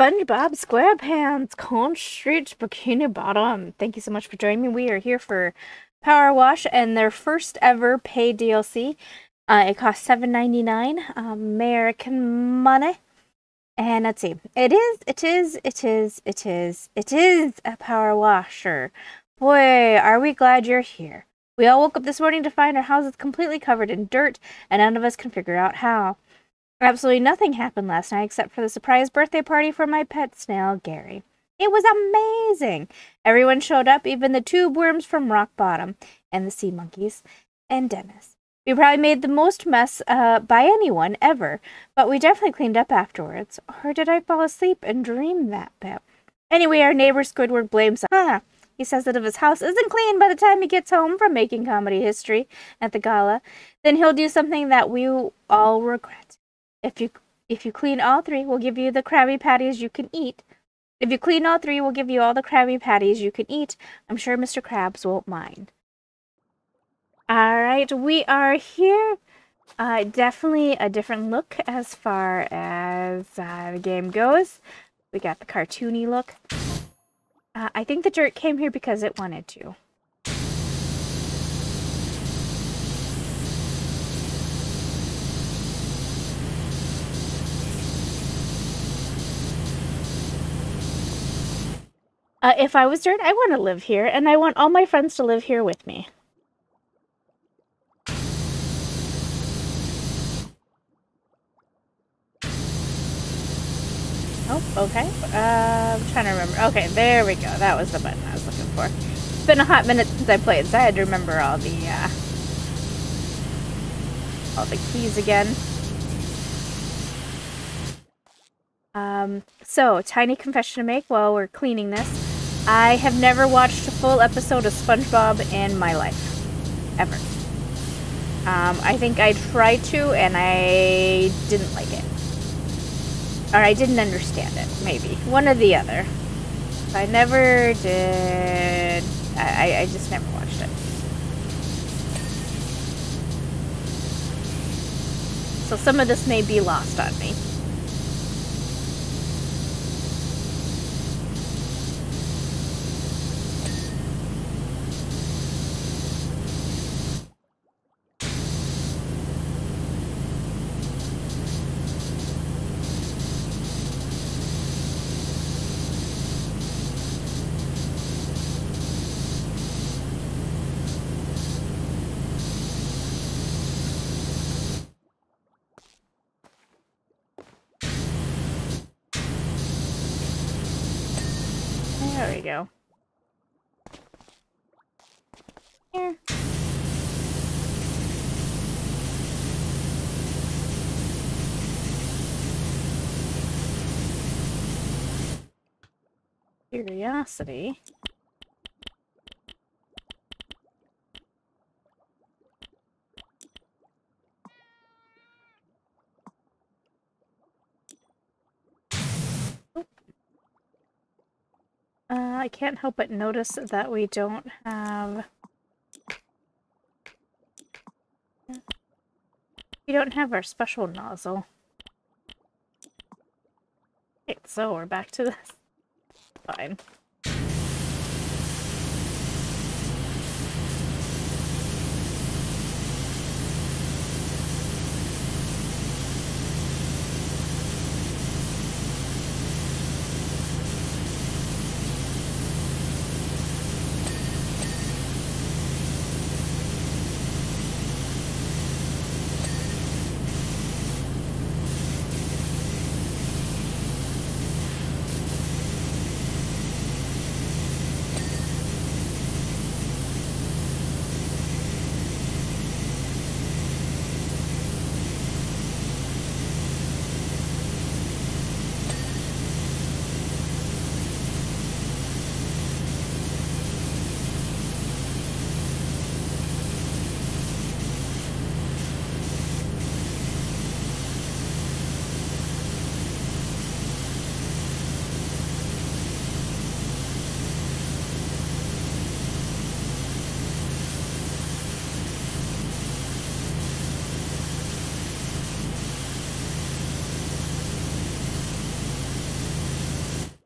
SpongeBob SquarePants, Conch Street, Bikini Bottom. Thank you so much for joining me. We are here for Power Wash and their first ever paid DLC. It costs $7.99 American money. And let's see. It is a power washer. Boy, are we glad you're here. We all woke up this morning to find our houses completely covered in dirt, and none of us can figure out how. Absolutely nothing happened last night except for the surprise birthday party for my pet snail, Gary. It was amazing! Everyone showed up, even the tube worms from Rock Bottom, and the sea monkeys, and Dennis. We probably made the most mess by anyone ever, but we definitely cleaned up afterwards. Or did I fall asleep and dream that bit? Anyway, our neighbor Squidward blames us. He says that if his house isn't clean by the time he gets home from making comedy history at the gala, then he'll do something that we all regret. If you clean all three, we'll give you the Krabby Patties you can eat. If you clean all three, we'll give you all the Krabby Patties you can eat. I'm sure Mr. Krabs won't mind. All right, we are here. Definitely a different look as far as the game goes. We got the cartoony look. I think the dirt came here because it wanted to. If I was dirt, I want to live here, and I want all my friends to live here with me. Oh, okay. I'm trying to remember. Okay, there we go. That was the button I was looking for. It's been a hot minute since I played, so I had to remember all the keys again. So, tiny confession to make while we're cleaning this. I have never watched a full episode of SpongeBob in my life. Ever. I think I tried to, and I didn't like it. Or I didn't understand it, maybe. One or the other. I never did... I just never watched it. So some of this may be lost on me. There we go. Here. Curiosity. I can't help but notice that we don't have our special nozzle. Okay, so we're back to this. Fine.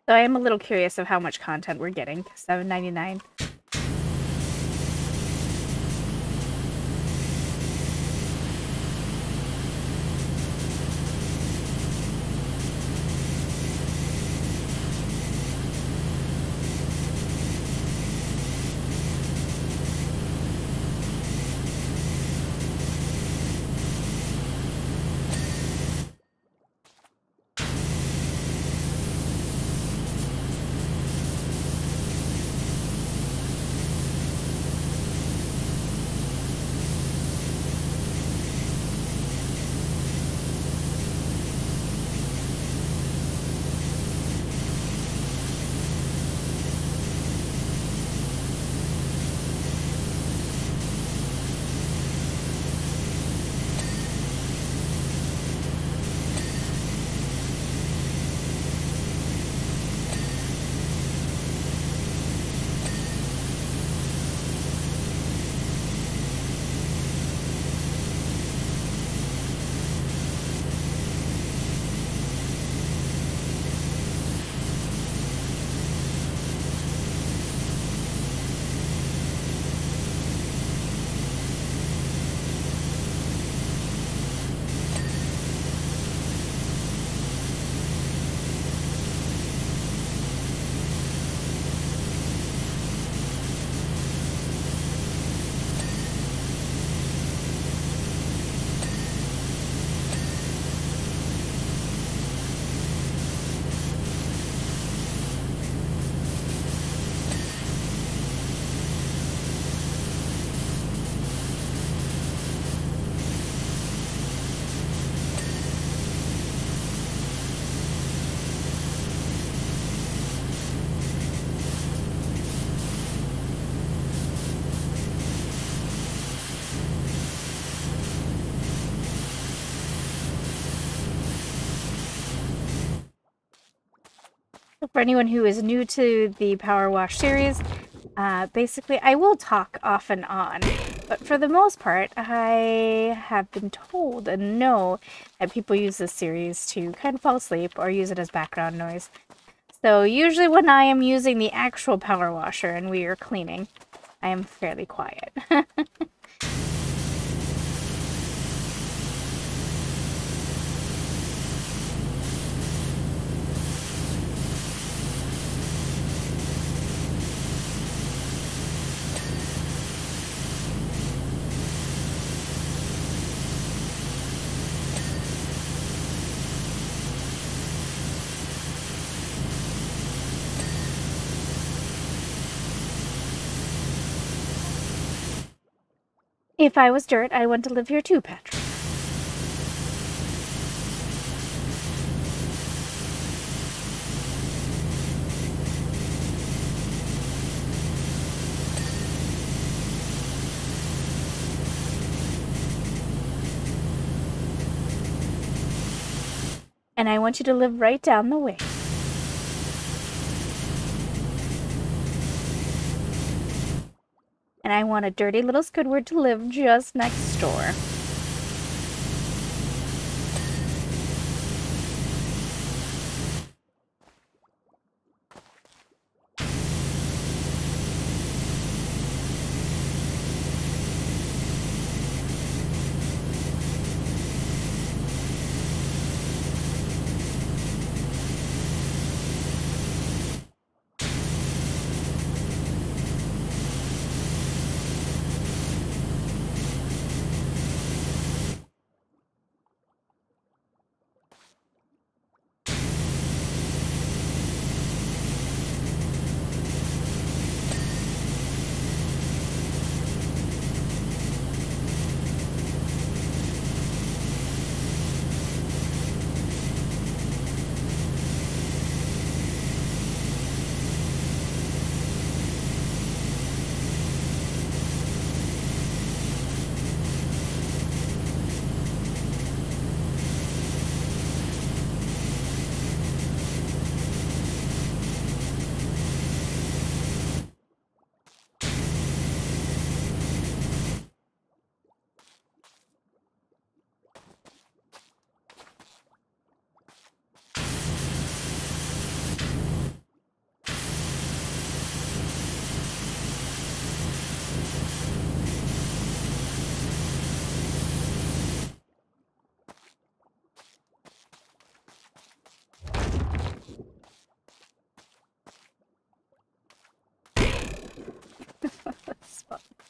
So I am a little curious of how much content we're getting. $7.99. For anyone who is new to the Power Wash series, basically I will talk off and on, but for the most part I have been told and know that people use this series to kind of fall asleep or use it as background noise. So usually when I am using the actual power washer and we are cleaning, I am fairly quiet. If I was dirt, I want to live here too, Patrick. And I want you to live right down the way. And I want a dirty little Squidward to live just next door.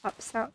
pops out.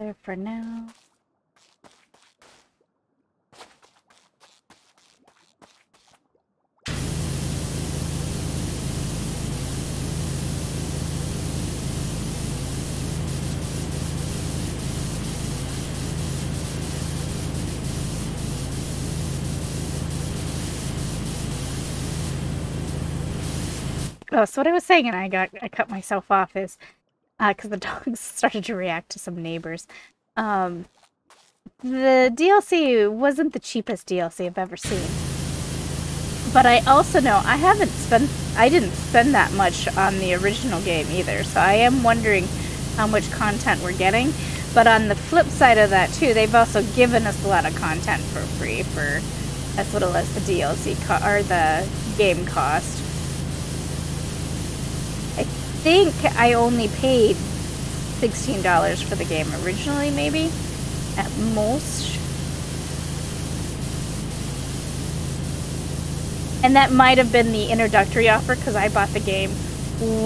There for now. Oh, so what I was saying, and I cut myself off is, because the dogs started to react to some neighbors. The DLC wasn't the cheapest DLC I've ever seen. But I also know I didn't spend that much on the original game either, so I am wondering how much content we're getting. But on the flip side of that too, they've also given us a lot of content for free for as little as the DLC or the game cost. I think I only paid $16 for the game originally, maybe, at most. And that might have been the introductory offer, because I bought the game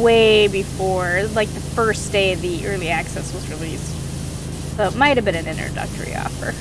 way before, like the first day the early access was released. So it might have been an introductory offer.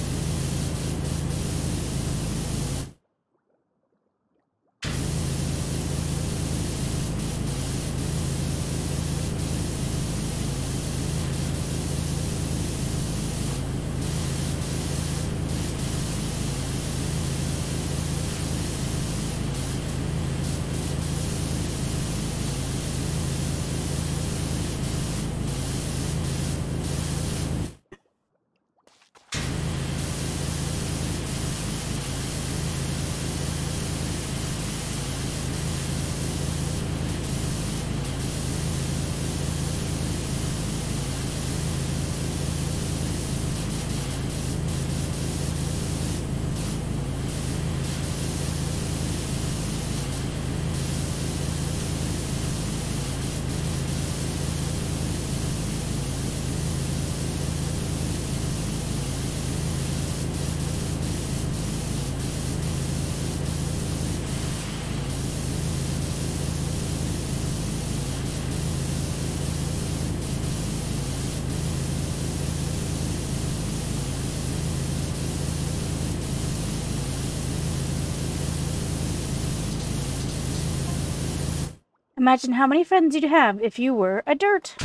Imagine how many friends you'd have if you were a dirt.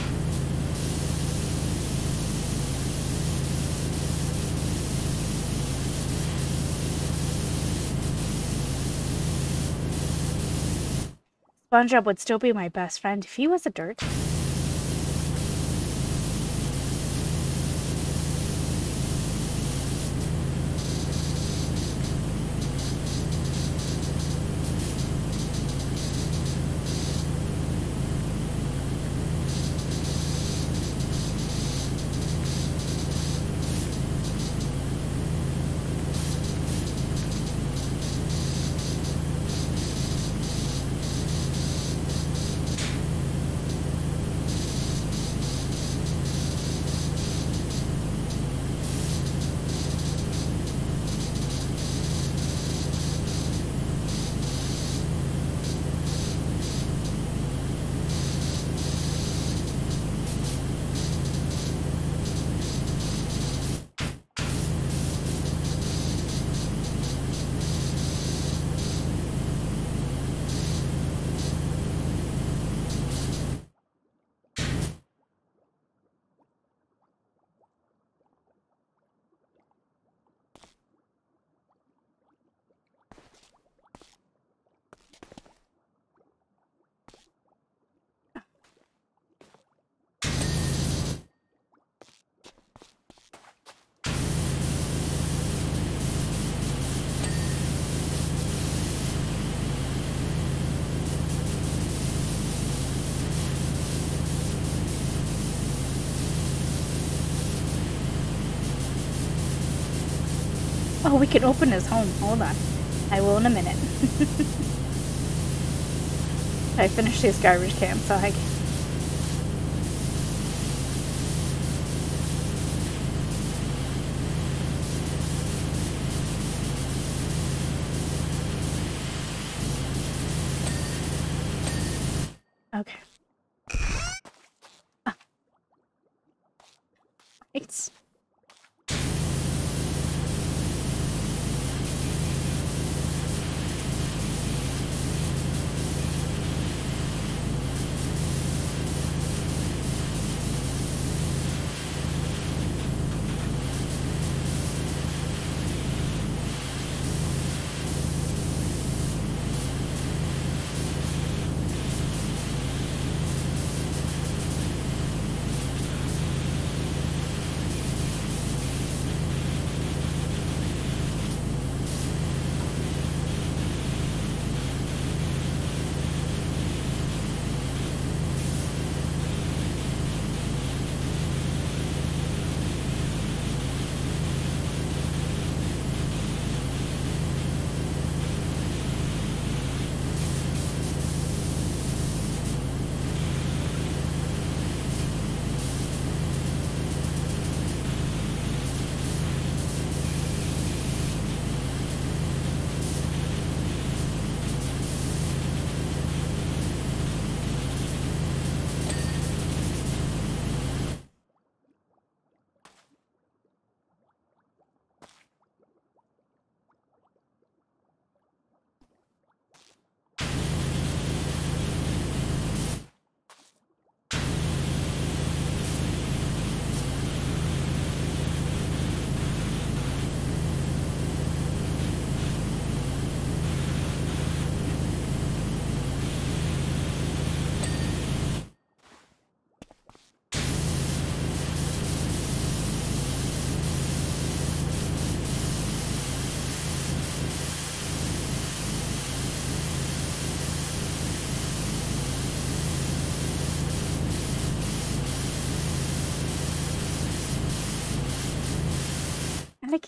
SpongeBob would still be my best friend if he was a dirt. Oh, we can open his home. Hold on. I will in a minute. I finished these garbage cans, so I can... Okay. Ah. Thanks.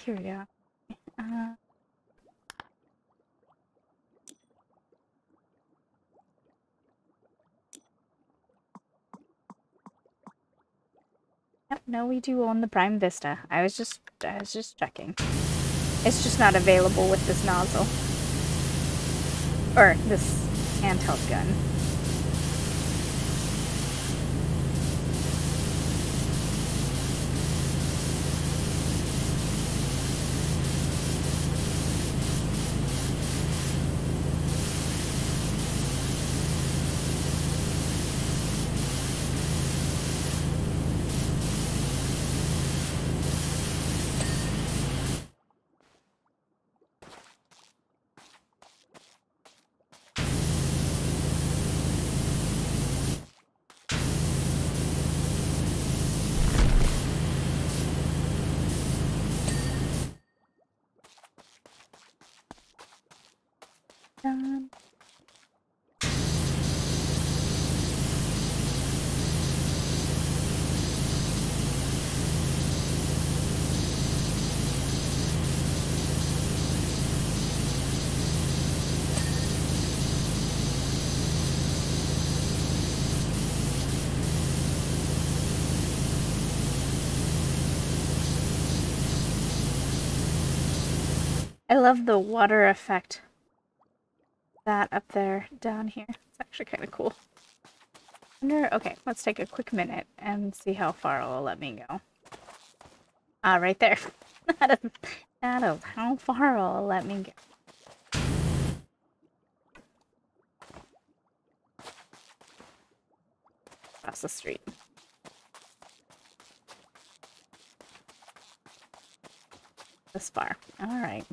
Here we go. Yep, no, we do own the Prime Vista. I was just checking. It's just not available with this nozzle or this handheld gun. I love the water effect. That up there, down here. It's actually kind of cool. Okay, let's take a quick minute and see how far it'll let me go. Ah, right there. That is how far it'll let me go. Across the street. This far. All right.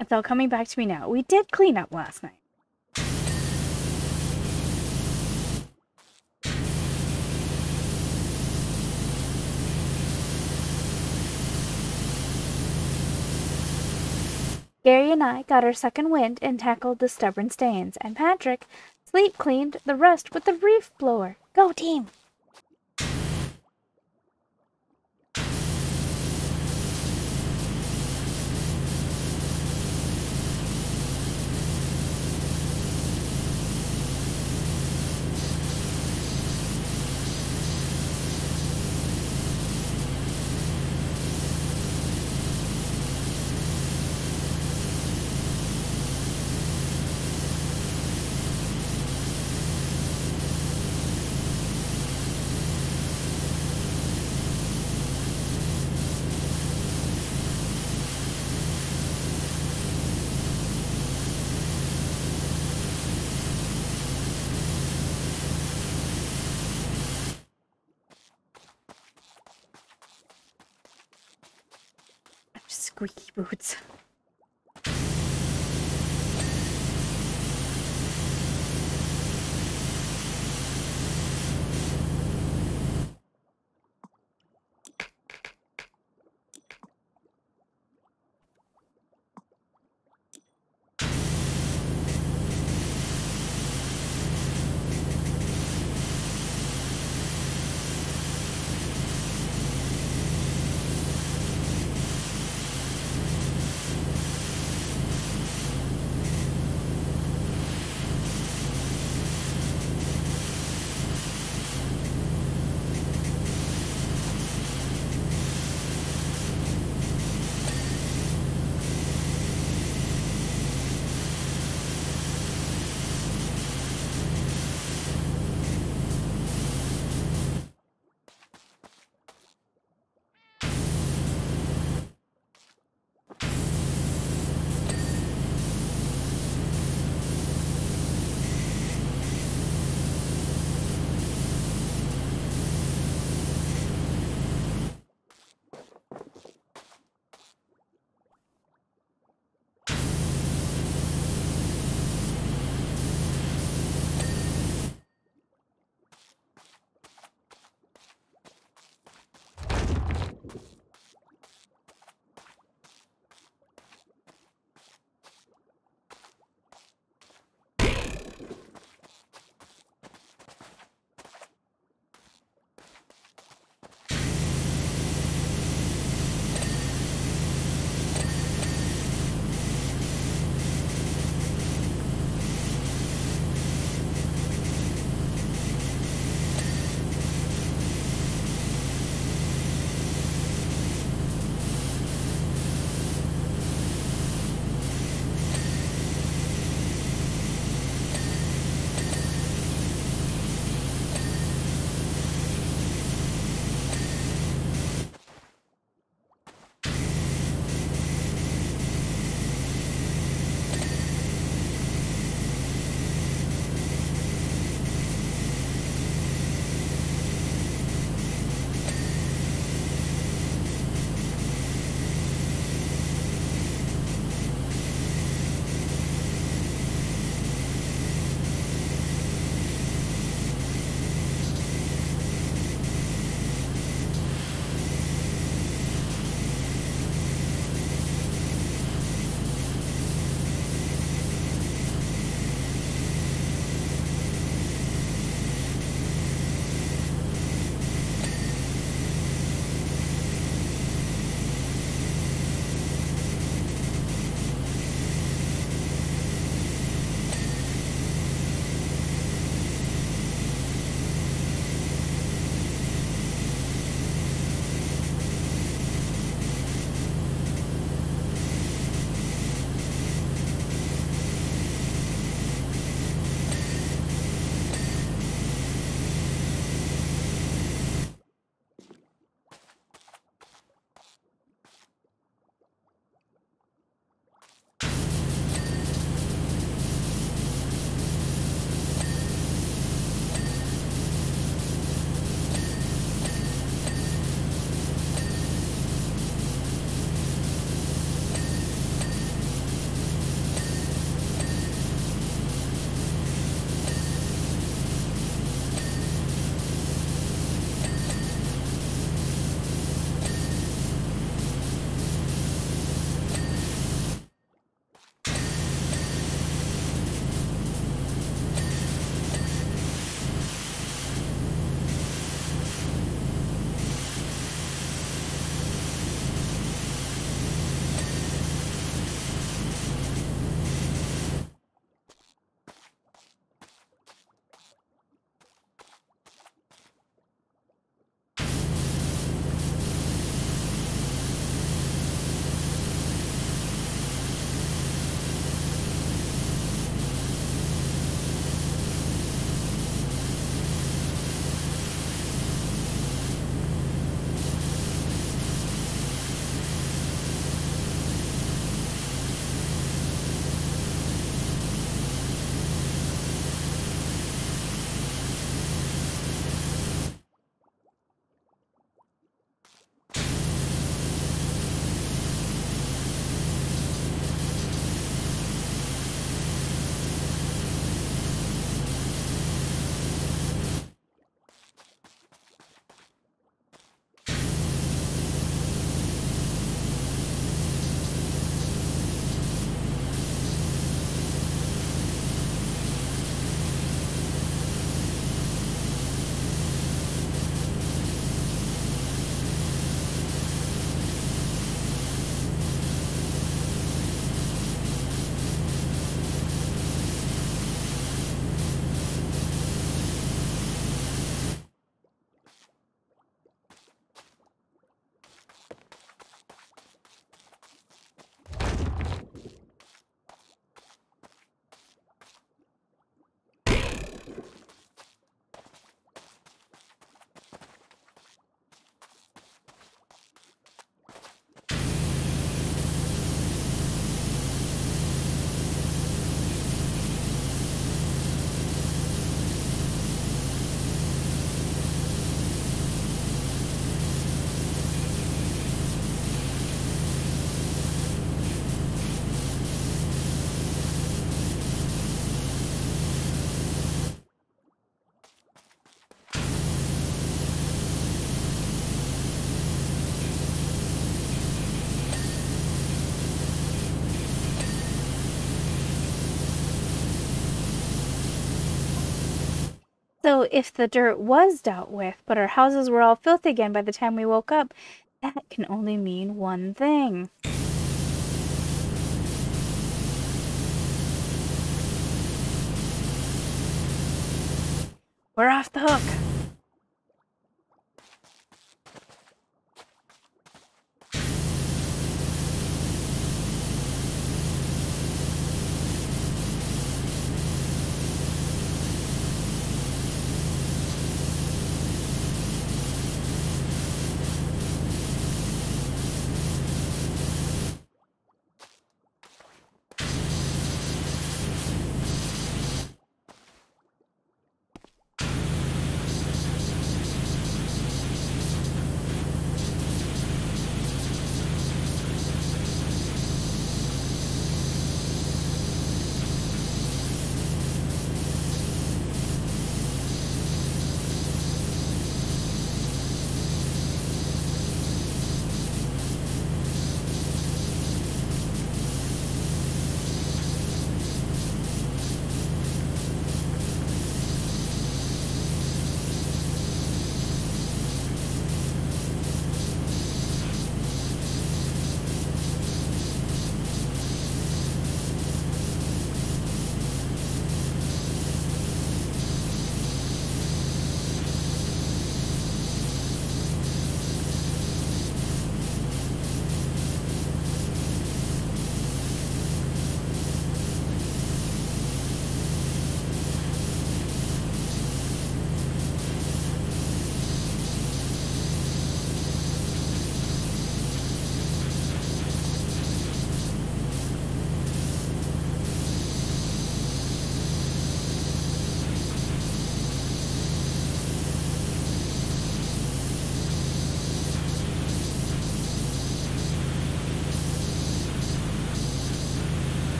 It's all coming back to me now. We did clean up last night. Gary and I got our second wind and tackled the stubborn stains, and Patrick sleep cleaned the rest with the reef blower. Go team! Squeaky boots. So if the dirt was dealt with, but our houses were all filthy again by the time we woke up, that can only mean one thing. We're off the hook.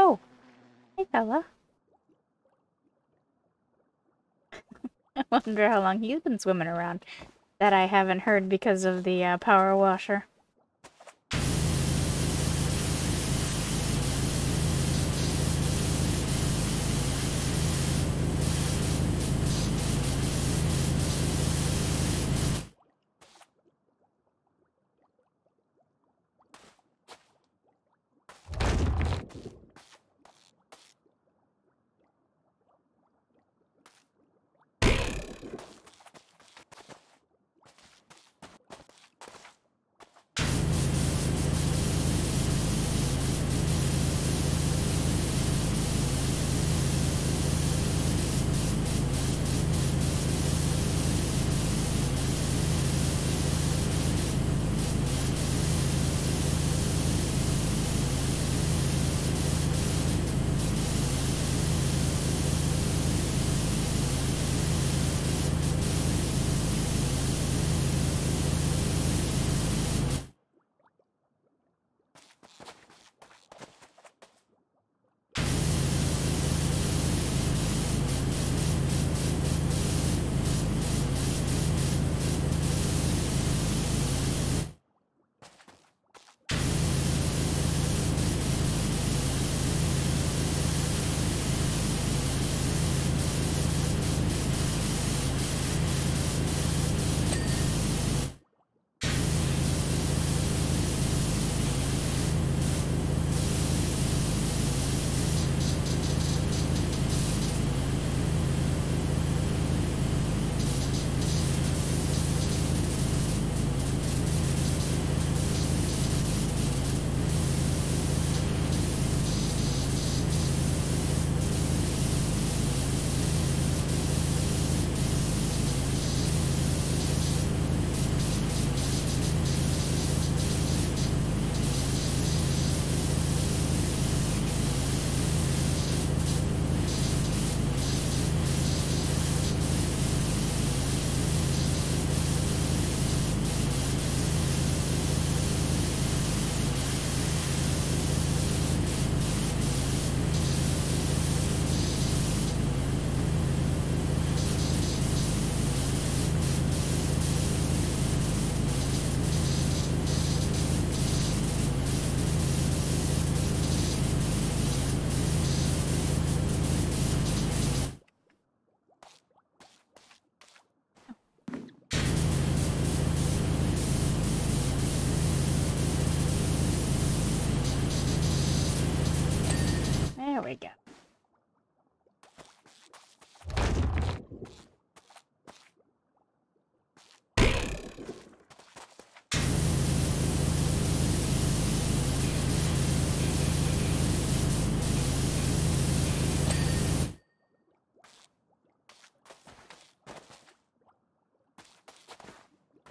Oh, hey fella. I wonder how long he's been swimming around. That I haven't heard because of the power washer. we go.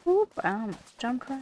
Oop, I almost jumped right.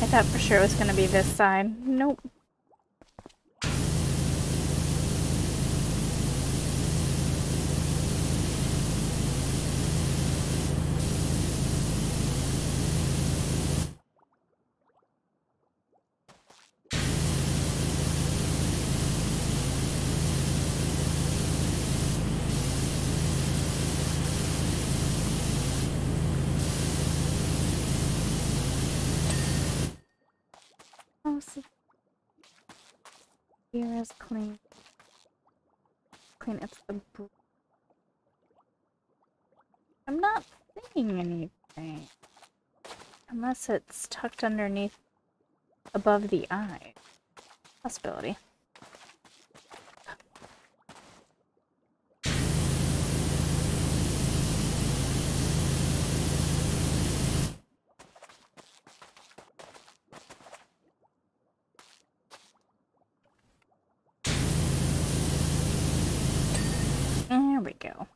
I thought for sure it was going to be this side. Nope. Here is clean. clean up the broom. I'm not seeing anything. Unless it's tucked underneath above the eye. Possibility. There we go.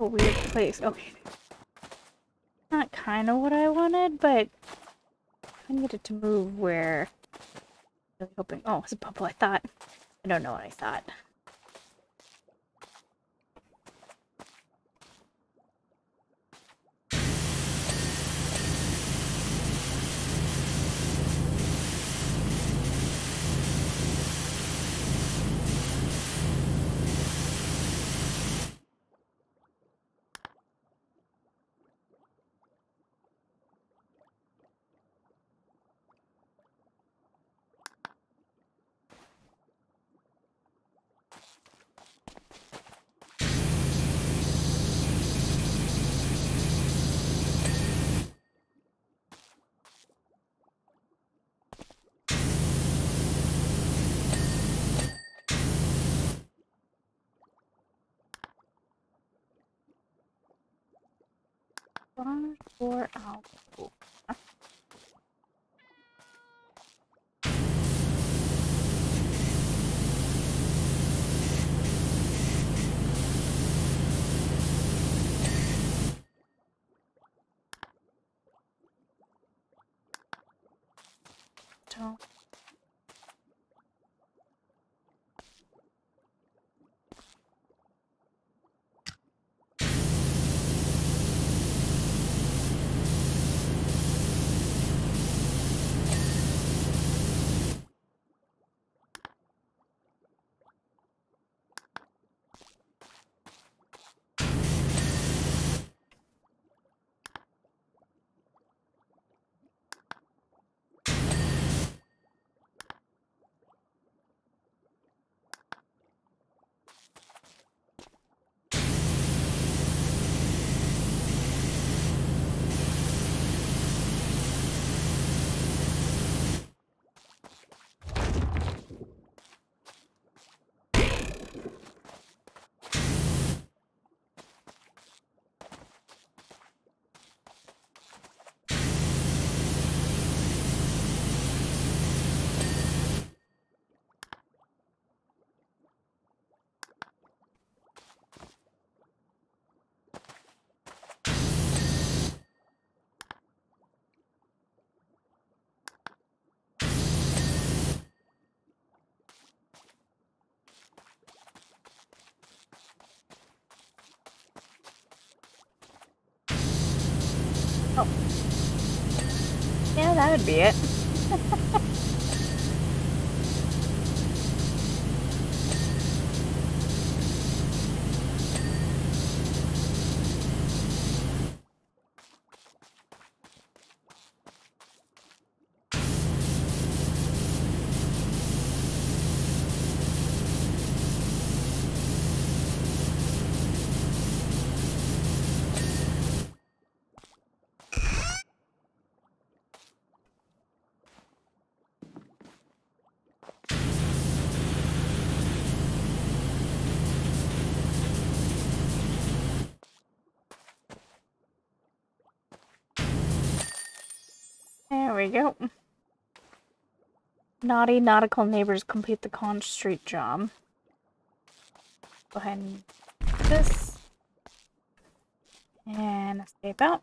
A weird place. Okay. Not kind of what I wanted, but I needed it to move where I was hoping. Oh, it's a bubble, I thought. I don't know what I thought. Bar for out. Oh. Oh. Yeah, that would be it. There we go. Naughty nautical neighbors complete the Conch Street job. Go ahead and do this. And escape out.